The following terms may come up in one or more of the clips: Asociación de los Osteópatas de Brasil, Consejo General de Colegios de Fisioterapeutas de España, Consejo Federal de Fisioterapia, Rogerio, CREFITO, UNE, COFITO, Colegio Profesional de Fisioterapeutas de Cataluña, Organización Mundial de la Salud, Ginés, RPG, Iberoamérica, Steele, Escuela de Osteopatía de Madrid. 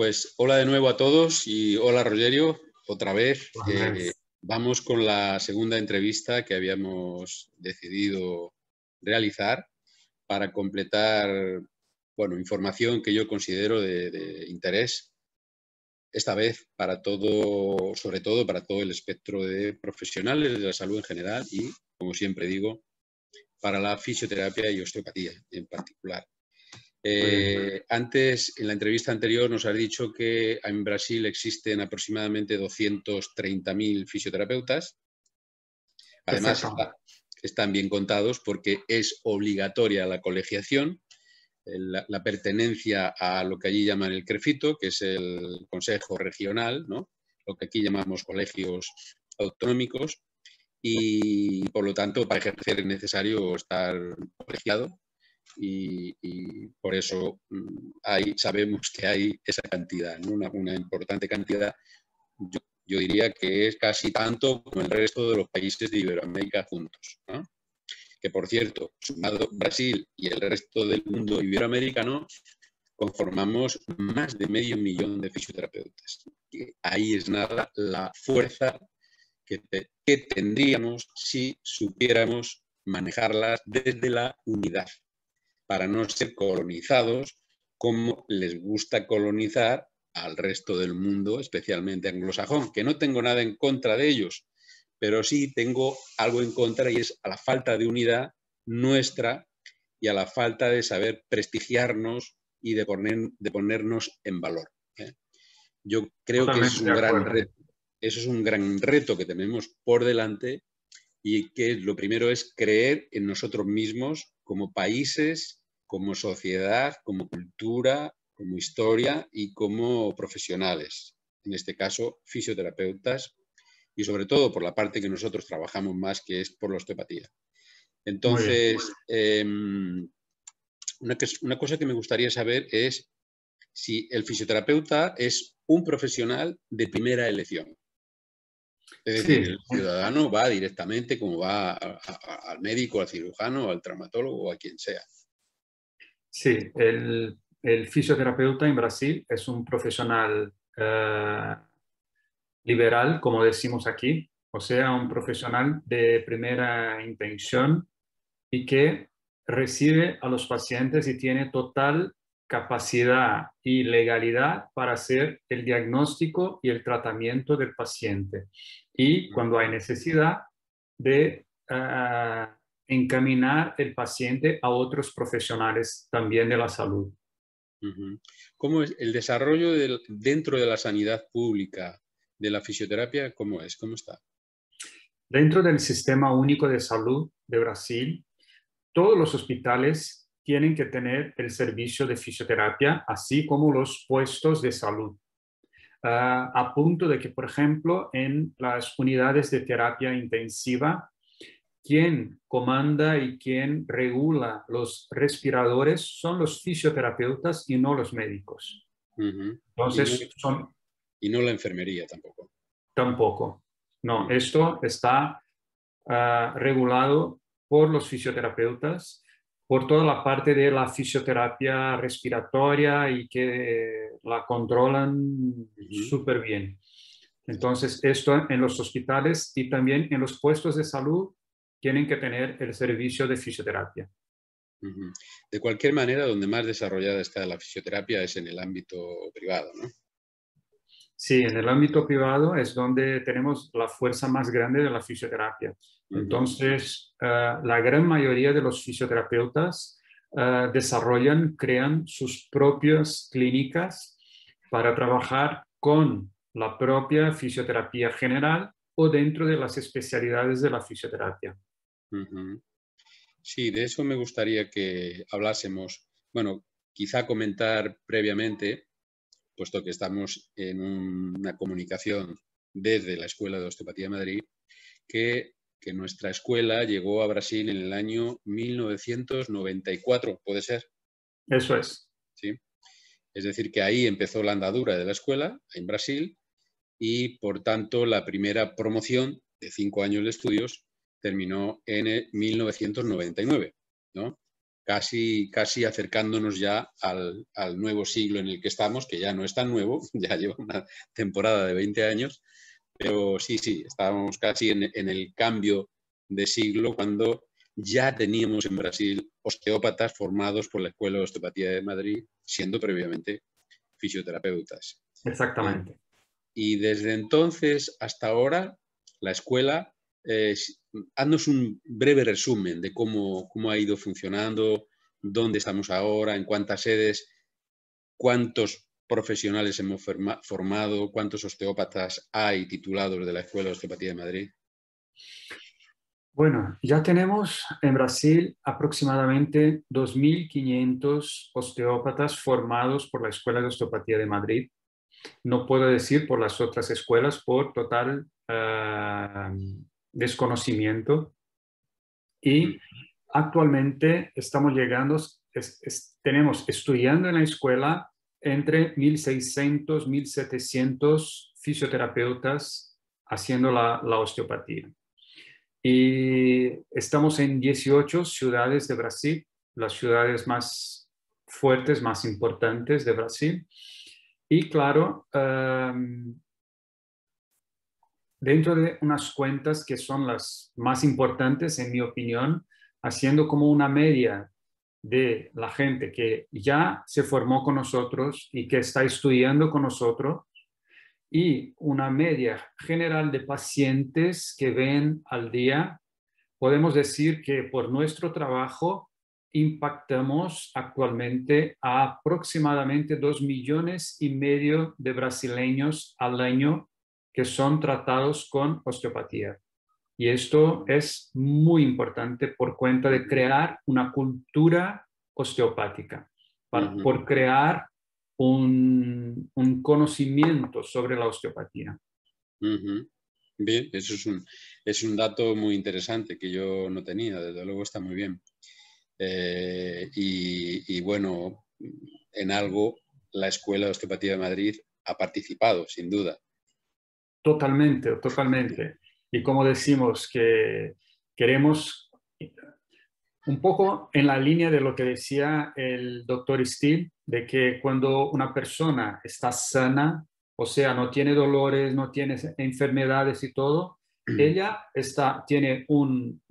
Pues hola de nuevo a todos y hola Rogerio, otra vez. Vamos con la segunda entrevista que habíamos decidido realizar para completar, bueno, información que yo considero de interés, esta vez para todo, sobre todo para todo el espectro de profesionales de la salud en general y, como siempre digo, para la fisioterapia y osteopatía en particular. Antes, en la entrevista anterior, nos has dicho que en Brasil existen aproximadamente 230.000 fisioterapeutas. Además, están bien contados porque es obligatoria la colegiación, la pertenencia a lo que allí llaman el CREFITO, que es el Consejo Regional, ¿no? Lo que aquí llamamos colegios autonómicos, y por lo tanto, para ejercer es necesario estar colegiado. Y por eso sabemos que hay esa cantidad, ¿no? Una importante cantidad. Yo diría que es casi tanto como el resto de los países de Iberoamérica juntos, ¿no? Que por cierto, sumado Brasil y el resto del mundo iberoamericano, conformamos más de 500.000 de fisioterapeutas. Y ahí es nada la fuerza que tendríamos si supiéramos manejarlas desde la unidad, para no ser colonizados como les gusta colonizar al resto del mundo, especialmente anglosajón, que no tengo nada en contra de ellos, pero sí tengo algo en contra y es a la falta de unidad nuestra y a la falta de saber prestigiarnos y de ponernos en valor, ¿eh? Yo creo que es un gran reto. Eso es un gran reto que tenemos por delante y que lo primero es creer en nosotros mismos como países, como sociedad, como cultura, como historia y como profesionales, en este caso fisioterapeutas y sobre todo por la parte que nosotros trabajamos más, que es por la osteopatía. Entonces, una cosa que me gustaría saber es si el fisioterapeuta es un profesional de primera elección. Es decir, el ciudadano va directamente como va al médico, al cirujano, al traumatólogo o a quien sea. Sí, el fisioterapeuta en Brasil es un profesional liberal, como decimos aquí, o sea, un profesional de primera intención y que recibe a los pacientes y tiene total capacidad y legalidad para hacer el diagnóstico y el tratamiento del paciente. Y cuando hay necesidad de encaminar el paciente a otros profesionales también de la salud. ¿Cómo es el desarrollo dentro de la sanidad pública de la fisioterapia? ¿Cómo es? ¿Cómo está? Dentro del Sistema Único de Salud de Brasil, todos los hospitales tienen que tener el servicio de fisioterapia, así como los puestos de salud. A punto de que, por ejemplo, en las unidades de terapia intensiva, quien comanda y quien regula los respiradores son los fisioterapeutas y no los médicos. Entonces, y no la enfermería tampoco. Tampoco. No, esto está regulado por los fisioterapeutas, por toda la parte de la fisioterapia respiratoria y que la controlan súper bien. Entonces, esto en los hospitales y también en los puestos de salud tienen que tener el servicio de fisioterapia. De cualquier manera, donde más desarrollada está la fisioterapia es en el ámbito privado, ¿no? Sí, en el ámbito privado es donde tenemos la fuerza más grande de la fisioterapia. Entonces, la gran mayoría de los fisioterapeutas desarrollan, crean sus propias clínicas para trabajar con la propia fisioterapia general o dentro de las especialidades de la fisioterapia. Sí, de eso me gustaría que hablásemos. Bueno, quizá comentar previamente, puesto que estamos en una comunicación desde la Escuela de Osteopatía de Madrid, que nuestra escuela llegó a Brasil en el año 1994, ¿puede ser? Eso es. Sí. Es decir, que ahí empezó la andadura de la escuela, en Brasil, y por tanto la primera promoción de 5 años de estudios terminó en 1999, ¿no? casi acercándonos ya al nuevo siglo en el que estamos, que ya no es tan nuevo, ya lleva una temporada de 20 años, pero sí, estábamos casi en el cambio de siglo cuando ya teníamos en Brasil osteópatas formados por la Escuela de Osteopatía de Madrid, siendo previamente fisioterapeutas. Exactamente. Y desde entonces hasta ahora, la escuela, haznos un breve resumen de cómo ha ido funcionando, dónde estamos ahora, en cuántas sedes, cuántos profesionales hemos formado, cuántos osteópatas hay titulados de la Escuela de Osteopatía de Madrid. Bueno, ya tenemos en Brasil aproximadamente 2.500 osteópatas formados por la Escuela de Osteopatía de Madrid. No puedo decir por las otras escuelas por total desconocimiento. Y actualmente estamos llegando, tenemos estudiando en la escuela entre 1.600 y 1.700 fisioterapeutas haciendo la osteopatía. Y estamos en 18 ciudades de Brasil, las ciudades más fuertes, más importantes de Brasil. Y claro, dentro de unas cuentas que son las más importantes, en mi opinión, haciendo como una media de la gente que ya se formó con nosotros y que está estudiando con nosotros, y una media general de pacientes que ven al día, podemos decir que por nuestro trabajo impactamos actualmente a aproximadamente 2,5 millones de brasileños al año que son tratados con osteopatía. Y esto es muy importante por cuenta de crear una cultura osteopática, por crear un conocimiento sobre la osteopatía. Bien, eso es un dato muy interesante que yo no tenía, desde luego está muy bien. Y bueno, en algo la Escuela de Osteopatía de Madrid ha participado, sin duda. Totalmente, totalmente. Y como decimos que queremos, un poco en la línea de lo que decía el doctor Steele, de que cuando una persona está sana, o sea, no tiene dolores, no tiene enfermedades y todo, ella tiene un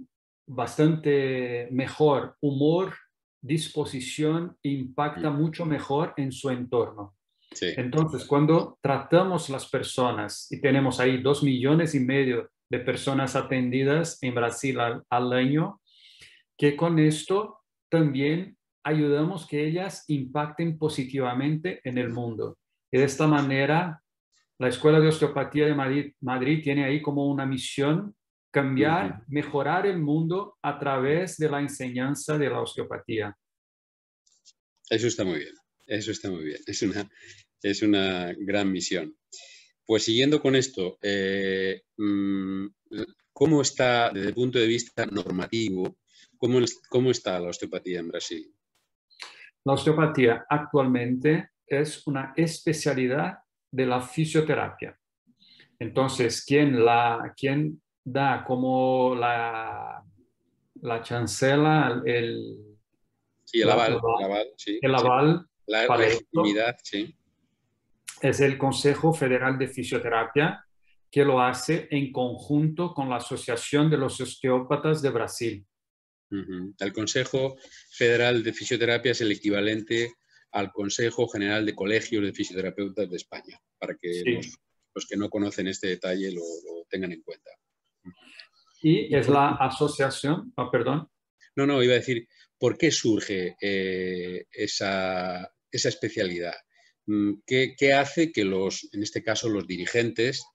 bastante mejor humor, disposición, impacta mucho mejor en su entorno. Sí. Entonces, cuando tratamos las personas, y tenemos ahí 2,5 millones de personas atendidas en Brasil al año, que con esto también ayudamos que ellas impacten positivamente en el mundo. Y de esta manera, la Escuela de Osteopatía de Madrid tiene ahí como una misión cambiar, mejorar el mundo a través de la enseñanza de la osteopatía. Eso está muy bien, eso está muy bien. Es una gran misión. Pues siguiendo con esto, ¿cómo está desde el punto de vista normativo, cómo está la osteopatía en Brasil? La osteopatía actualmente es una especialidad de la fisioterapia. Entonces, quien da como la chancela, el aval, la legitimidad, es el Consejo Federal de Fisioterapia, que lo hace en conjunto con la Asociación de los Osteópatas de Brasil. El Consejo Federal de Fisioterapia es el equivalente al Consejo General de Colegios de Fisioterapeutas de España, para que los que no conocen este detalle lo tengan en cuenta. Y es la asociación, No, iba a decir, ¿por qué surge esa especialidad? ¿Qué hace que en este caso, los dirigentes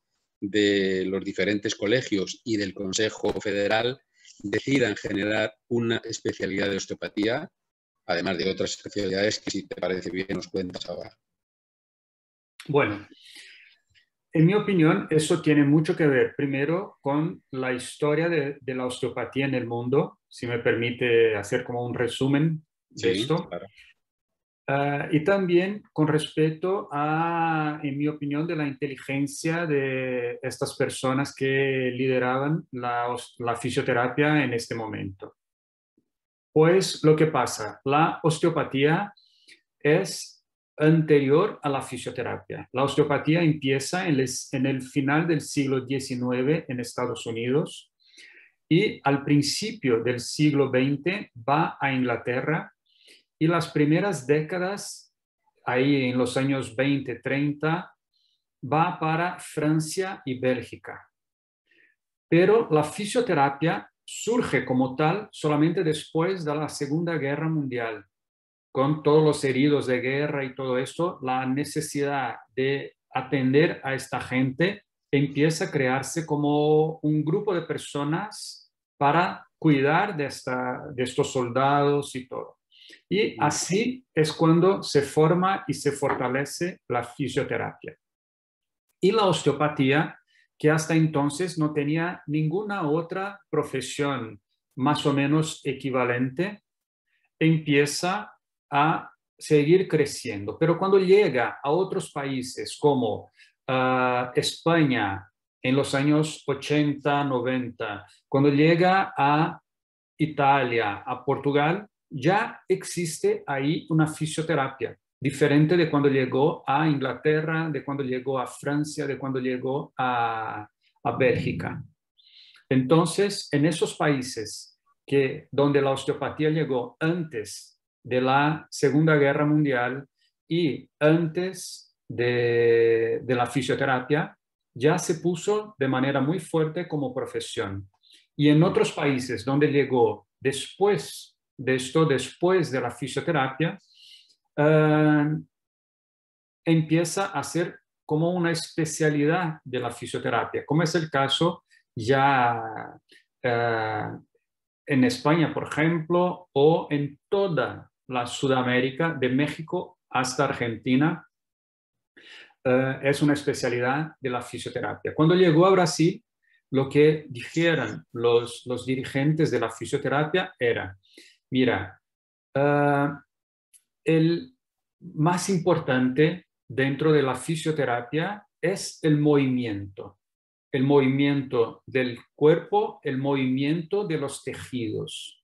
de los diferentes colegios y del Consejo Federal decidan generar una especialidad de osteopatía, además de otras especialidades que, si te parece bien, nos cuentas ahora? Bueno, en mi opinión, eso tiene mucho que ver, primero, con la historia de la osteopatía en el mundo, si me permite hacer como un resumen de esto. Claro. Y también con respecto a, en mi opinión, de la inteligencia de estas personas que lideraban la fisioterapia en este momento. Pues lo que pasa, la osteopatía es anterior a la fisioterapia. La osteopatía empieza en el final del siglo XIX en Estados Unidos y al principio del siglo XX va a Inglaterra, y las primeras décadas, ahí en los años 20, 30, va para Francia y Bélgica. Pero la fisioterapia surge como tal solamente después de la Segunda Guerra Mundial, con todos los heridos de guerra y todo esto. La necesidad de atender a esta gente empieza a crearse como un grupo de personas para cuidar de estos soldados y todo. Y así es cuando se forma y se fortalece la fisioterapia. Y la osteopatía, que hasta entonces no tenía ninguna otra profesión más o menos equivalente, empieza a seguir creciendo. Pero cuando llega a otros países como España en los años 80, 90, cuando llega a Italia, a Portugal, ya existe ahí una fisioterapia diferente de cuando llegó a Inglaterra, de cuando llegó a Francia, de cuando llegó a Bélgica. Entonces, en esos países donde la osteopatía llegó antes de la Segunda Guerra Mundial y antes de la fisioterapia, ya se puso de manera muy fuerte como profesión. Y en otros países donde llegó después de esto, después de la fisioterapia, empieza a ser como una especialidad de la fisioterapia, como es el caso ya en España, por ejemplo, o en toda la Sudamérica, de México hasta Argentina. Es una especialidad de la fisioterapia. Cuando llegó a Brasil, lo que dijeron los dirigentes de la fisioterapia era: mira, el más importante dentro de la fisioterapia es el movimiento del cuerpo, el movimiento de los tejidos.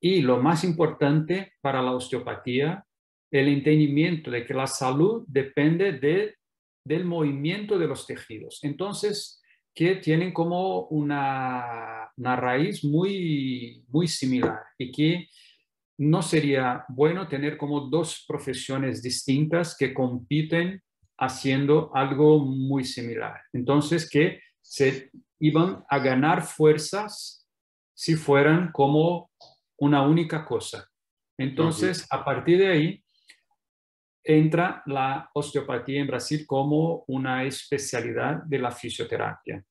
Y lo más importante para la osteopatía, el entendimiento de que la salud depende del movimiento de los tejidos. Entonces, que tienen como una raíz muy, muy similar, y que no sería bueno tener como dos profesiones distintas que compiten haciendo algo muy similar. Entonces, que se iban a ganar fuerzas si fueran como una única cosa. Entonces, a partir de ahí, entra la osteopatía en Brasil como una especialidad de la fisioterapia.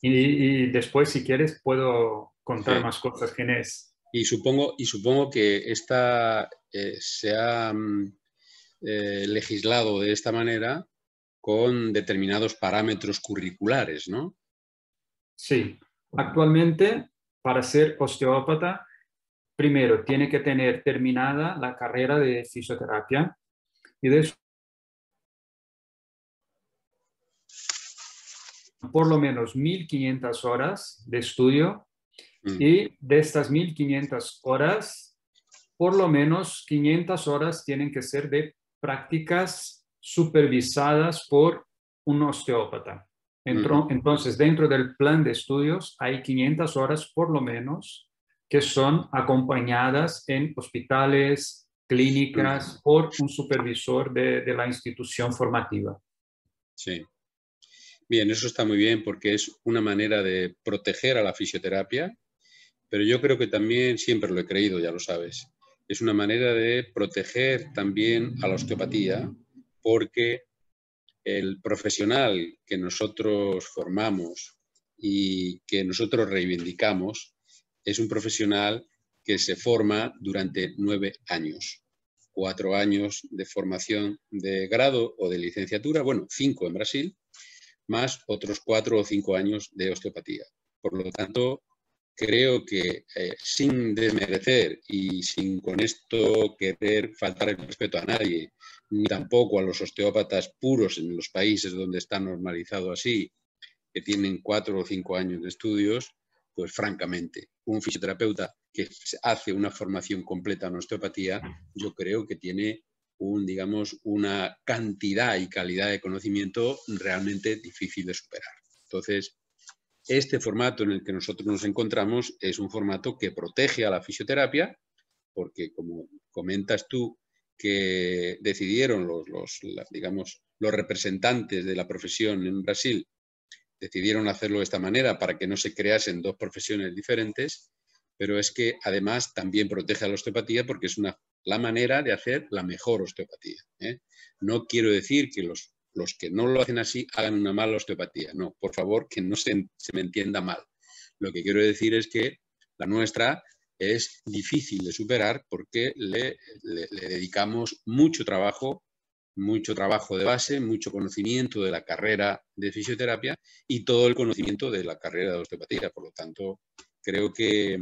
Y después, si quieres, puedo contar más cosas, Ginés. Y supongo que esta se ha legislado de esta manera con determinados parámetros curriculares, ¿no? Sí. Actualmente, para ser osteópata, primero tiene que tener terminada la carrera de fisioterapia y por lo menos 1.500 horas de estudio. Y de estas 1.500 horas, por lo menos 500 horas tienen que ser de prácticas supervisadas por un osteópata. Entonces, dentro del plan de estudios hay 500 horas por lo menos que son acompañadas en hospitales, clínicas, por un supervisor de la institución formativa. Sí. Bien, eso está muy bien porque es una manera de proteger a la fisioterapia. Pero yo creo que también, siempre lo he creído, ya lo sabes, es una manera de proteger también a la osteopatía, porque el profesional que nosotros formamos y que nosotros reivindicamos es un profesional que se forma durante 9 años. 4 años de formación de grado o de licenciatura, bueno, 5 en Brasil, más otros 4 o 5 años de osteopatía. Por lo tanto, creo que sin desmerecer y sin con esto querer faltar el respeto a nadie, ni tampoco a los osteópatas puros en los países donde está normalizado así, que tienen 4 o 5 años de estudios, pues francamente, un fisioterapeuta que hace una formación completa en osteopatía, yo creo que tiene una cantidad y calidad de conocimiento realmente difícil de superar. Entonces, este formato en el que nosotros nos encontramos es un formato que protege a la fisioterapia, porque como comentas tú, que decidieron los representantes de la profesión en Brasil, decidieron hacerlo de esta manera para que no se creasen dos profesiones diferentes, pero es que además también protege a la osteopatía porque es la manera de hacer la mejor osteopatía, ¿eh? No quiero decir que los que no lo hacen así hagan una mala osteopatía, no, por favor, que no se me entienda mal. Lo que quiero decir es que la nuestra es difícil de superar porque le dedicamos mucho trabajo de base, mucho conocimiento de la carrera de fisioterapia y todo el conocimiento de la carrera de osteopatía. Por lo tanto, creo que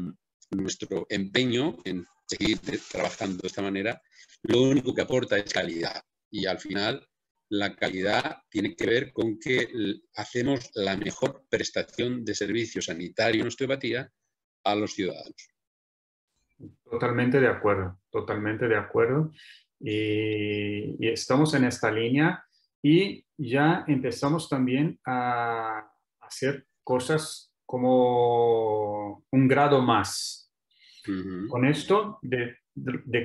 nuestro empeño en seguir trabajando de esta manera lo único que aporta es calidad. Y al final, la calidad tiene que ver con que hacemos la mejor prestación de servicio sanitario en osteopatía a los ciudadanos. Totalmente de acuerdo, totalmente de acuerdo. Y estamos en esta línea y ya empezamos también a hacer cosas como un grado más. Uh-huh. Con esto de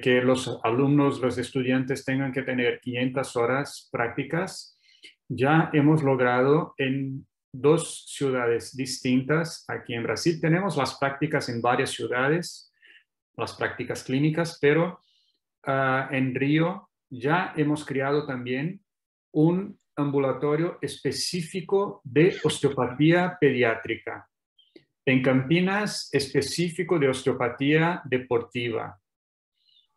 que los alumnos, los estudiantes tengan que tener 500 horas prácticas, ya hemos logrado en dos ciudades distintas aquí en Brasil. Tenemos las prácticas en varias ciudades, las prácticas clínicas, pero en Río ya hemos creado también un ambulatorio específico de osteopatía pediátrica. En Campinas, específico de osteopatía deportiva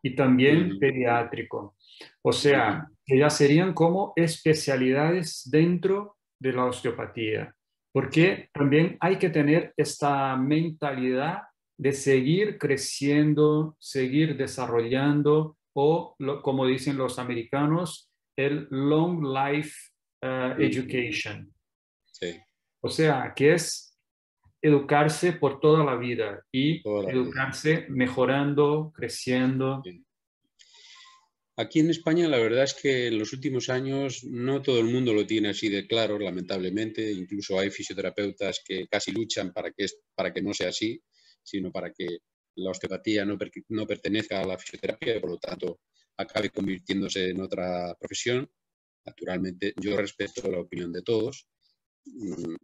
y también pediátrico. O sea, que ya serían como especialidades dentro de la osteopatía, porque también hay que tener esta mentalidad de seguir creciendo, seguir desarrollando, o como dicen los americanos, el long life education. Sí. O sea, que es educarse por toda la vida y educarse mejorando, creciendo. Sí. Aquí en España la verdad es que en los últimos años no todo el mundo lo tiene así de claro, lamentablemente. Incluso hay fisioterapeutas que casi luchan para que no sea así, sino para que la osteopatía no pertenezca a la fisioterapia y por lo tanto acabe convirtiéndose en otra profesión. Naturalmente yo respeto la opinión de todos,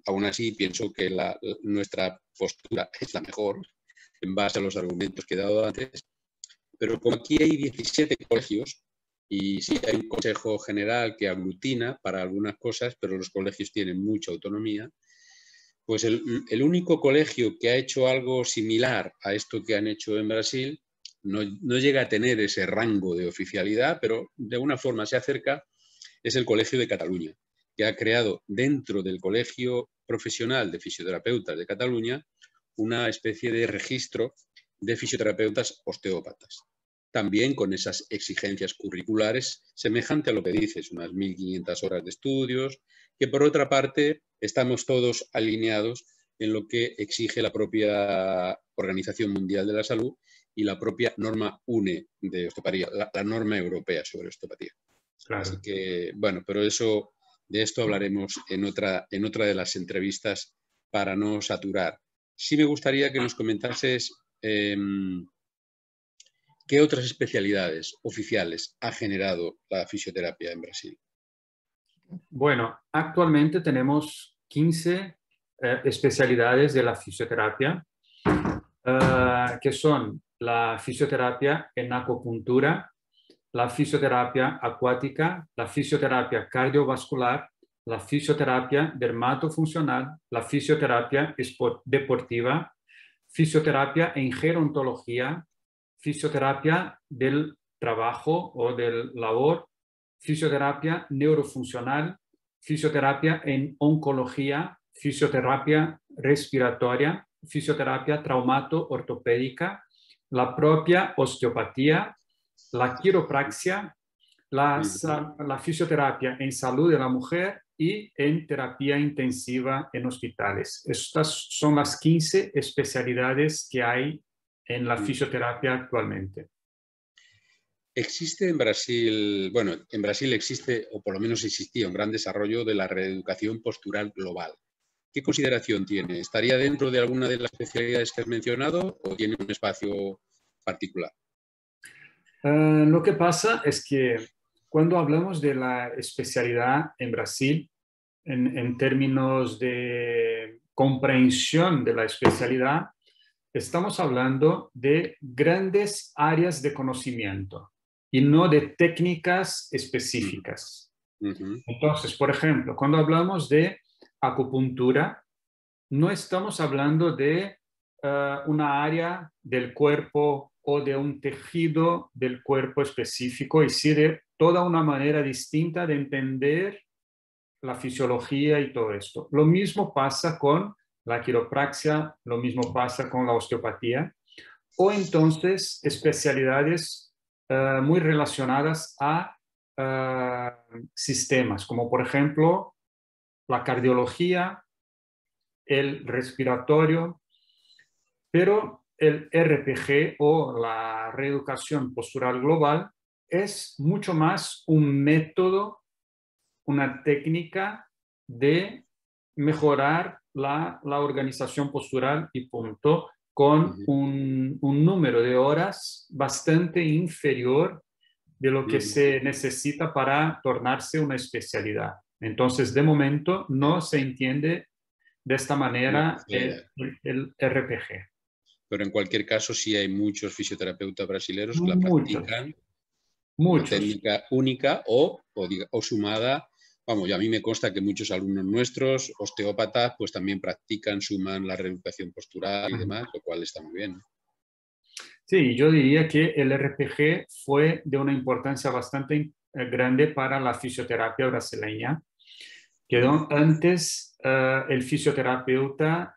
aún así pienso que nuestra postura es la mejor en base a los argumentos que he dado antes, pero como aquí hay 17 colegios y sí hay un consejo general que aglutina para algunas cosas, pero los colegios tienen mucha autonomía. Pues el único colegio que ha hecho algo similar a esto que han hecho en Brasil no llega a tener ese rango de oficialidad, pero de una forma se acerca, es el Colegio de Cataluña, que ha creado dentro del Colegio Profesional de Fisioterapeutas de Cataluña una especie de registro de fisioterapeutas osteópatas, también con esas exigencias curriculares semejante a lo que dices, unas 1.500 horas de estudios, que por otra parte estamos todos alineados en lo que exige la propia Organización Mundial de la Salud y la propia norma UNE de osteopatía, la norma europea sobre osteopatía. Claro. Así que, bueno, pero de esto hablaremos en otra de las entrevistas para no saturar. Sí me gustaría que nos comentases qué otras especialidades oficiales ha generado la fisioterapia en Brasil. Bueno, actualmente tenemos 15 especialidades de la fisioterapia, que son la fisioterapia en acupuntura, la fisioterapia acuática, la fisioterapia cardiovascular, la fisioterapia dermatofuncional, la fisioterapia deportiva, fisioterapia en gerontología, fisioterapia del trabajo o del labor, fisioterapia neurofuncional, fisioterapia en oncología, fisioterapia respiratoria, fisioterapia traumato-ortopédica, la propia osteopatía, la quiropraxia, la fisioterapia en salud de la mujer y en terapia intensiva en hospitales. Estas son las 15 especialidades que hay en la fisioterapia actualmente. ¿Existe en Brasil, existe, o por lo menos existía, un gran desarrollo de la reeducación postural global? ¿Qué consideración tiene? ¿Estaría dentro de alguna de las especialidades que has mencionado o tiene un espacio particular? Lo que pasa es que cuando hablamos de la especialidad en Brasil, en términos de comprensión de la especialidad, estamos hablando de grandes áreas de conocimiento y no de técnicas específicas. Entonces, por ejemplo, cuando hablamos de acupuntura, no estamos hablando de una área del cuerpo o de un tejido del cuerpo específico, y sí de toda una manera distinta de entender la fisiología y todo esto. Lo mismo pasa con la quiropraxia, lo mismo pasa con la osteopatía, o entonces especialidades muy relacionadas a sistemas, como por ejemplo la cardiología, el respiratorio, pero el RPG o la reeducación postural global es mucho más un método, una técnica de mejorar la organización postural y punto, con un número de horas bastante inferior de lo que se necesita para tornarse una especialidad. Entonces, de momento, no se entiende de esta manera el RPG. Pero en cualquier caso, sí hay muchos fisioterapeutas brasileños que la practican. Muchos. Una técnica única o sumada. Vamos, ya a mí me consta que muchos alumnos nuestros, osteópatas, pues también practican, suman la reeducación postural y demás, lo cual está muy bien. Sí, yo diría que el RPG fue de una importancia bastante grande para la fisioterapia brasileña. Quedó antes el fisioterapeuta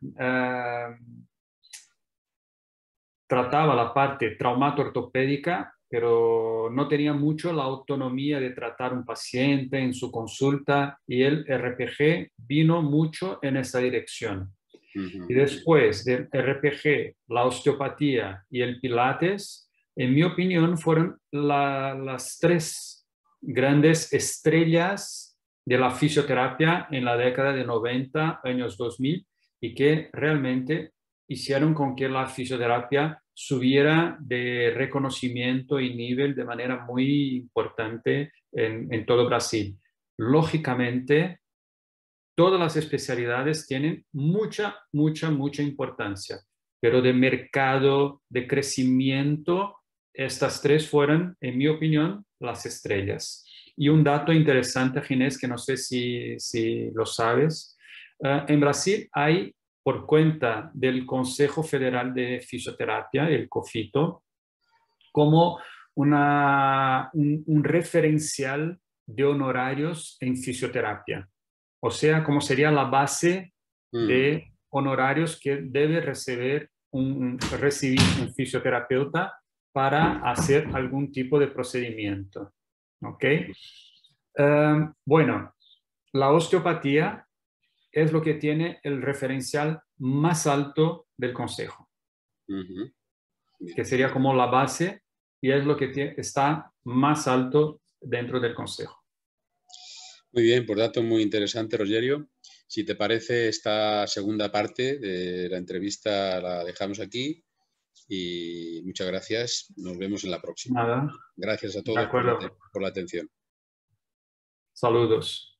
trataba la parte traumato-ortopédica, pero no tenía mucho la autonomía de tratar un paciente en su consulta, y el RPG vino mucho en esa dirección. Y después del RPG, la osteopatía y el pilates, en mi opinión, fueron las tres grandes estrellas de la fisioterapia en la década de 90, años 2000, y que realmente hicieron con que la fisioterapia subiera de reconocimiento y nivel de manera muy importante en todo Brasil. Lógicamente, todas las especialidades tienen mucha importancia, pero de mercado, de crecimiento, estas tres fueron, en mi opinión, las estrellas. Y un dato interesante, Ginés, que no sé si lo sabes, en Brasil hay, por cuenta del Consejo Federal de Fisioterapia, el COFITO, como un referencial de honorarios en fisioterapia. O sea, como sería la base de honorarios que debe recibir un fisioterapeuta para hacer algún tipo de procedimiento. ¿Ok? Bueno, la osteopatía es lo que tiene el referencial más alto del Consejo, que sería como la base, y es lo que está más alto dentro del Consejo. Muy bien, por datos muy interesantes, Rogerio. Si te parece, esta segunda parte de la entrevista la dejamos aquí, y muchas gracias. Nos vemos en la próxima. Nada. Gracias a todos por la atención. Saludos.